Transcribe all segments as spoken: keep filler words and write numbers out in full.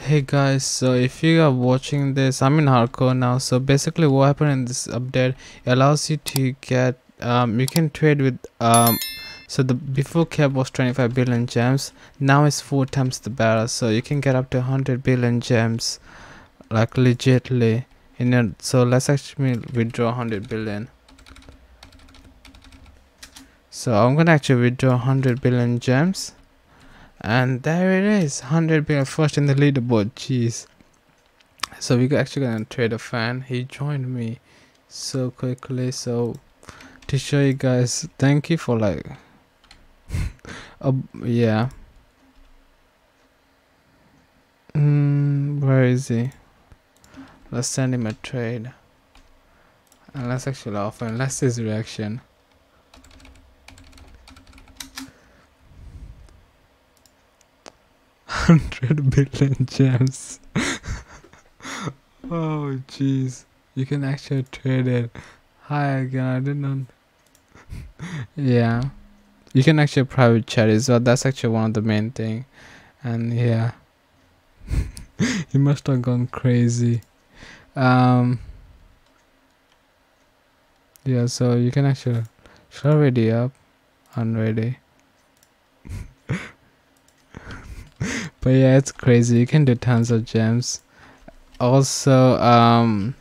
Hey guys, so if you are watching this, I'm in hardcore now. So basically what happened in this update, it allows you to get um you can trade with um so the before cap was twenty-five billion gems, now it's four times the barrel, so you can get up to one hundred billion gems, like legitly, you know. So let's actually withdraw one hundred billion. So I'm gonna actually withdraw one hundred billion gems. And there it is, one hundred billion, first in the leaderboard. Jeez. So we're actually gonna trade a fan. He joined me so quickly. So to show you guys, thank you for like, uh, yeah. Mm, where is he? Let's send him a trade. And let's actually offer. And let's see his reaction. one hundred billion gems. Oh jeez, you can actually trade it. Hi again, I didn't yeah, you can actually private chat as well. That's actually one of the main thing. And yeah, you must have gone crazy. Um yeah, so you can actually, should I ready up? I'm ready. But yeah, it's crazy. You can do tons of gems. Also, um,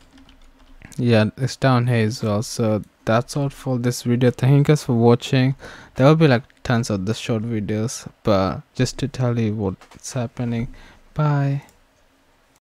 yeah, it's down here as well. So that's all for this video. Thank you guys for watching. There will be like tons of the short videos, but just to tell you what's happening. Bye.